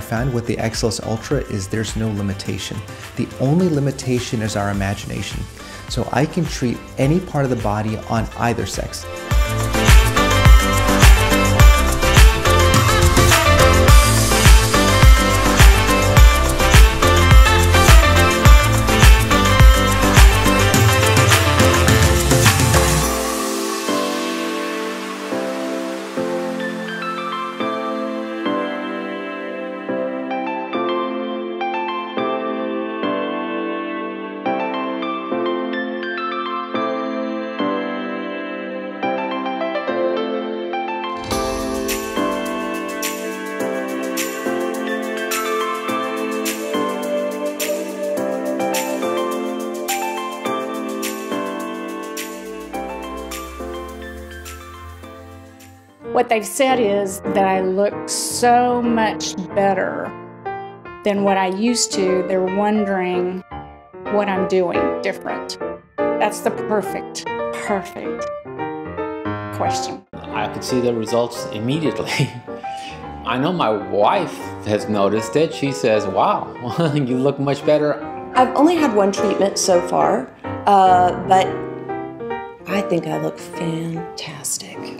I found with the Exilis Ultra is there's no limitation. The only limitation is our imagination. So I can treat any part of the body on either sex. What they've said is that I look so much better than what I used to. They're wondering what I'm doing different. That's the perfect question. I could see the results immediately. I know my wife has noticed it. She says, wow, you look much better. I've only had one treatment so far, but I think I look fantastic.